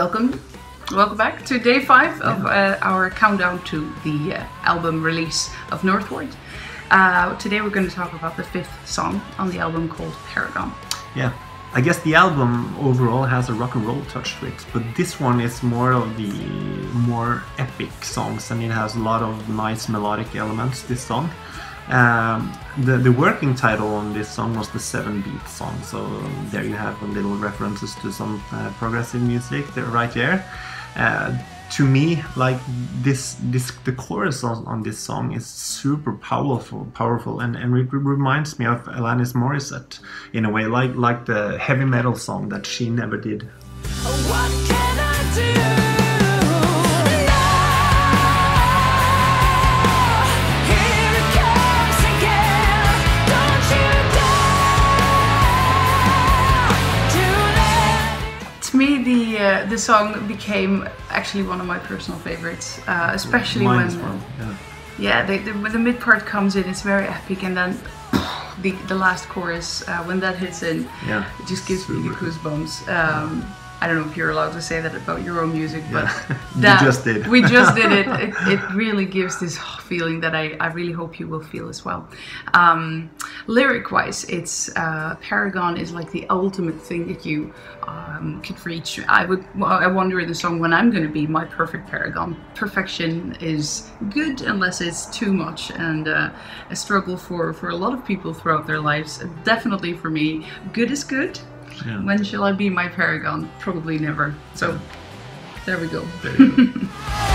Welcome back to day 5 of our countdown to the album release of Northward. Today we're going to talk about the 5th song on the album, called Paragon. Yeah, I guess the album overall has a rock and roll touch to it, but this one is more of the more epic songs, and it has a lot of nice melodic elements, this song. The working title on this song was the 7-beat song, so there you have little references to some progressive music right there. To me, like the chorus on this song is super powerful, and it reminds me of Alanis Morissette in a way, like the heavy metal song that she never did. What can I do? The song became actually one of my personal favorites, especially when the mid part comes in, it's very epic, and then the last chorus, when that hits in, it just gives me the goosebumps. I don't know if you're allowed to say that about your own music, but that, we just did it. It really gives this feeling that I really hope you will feel as well. Lyric-wise, it's Paragon is like the ultimate thing that you could reach. I wonder in the song when I'm going to be my perfect paragon. Perfection is good unless it's too much, and a struggle for a lot of people throughout their lives. Definitely for me, good is good. Yeah. When shall I be my paragon? Probably never. So, there we go. There you go.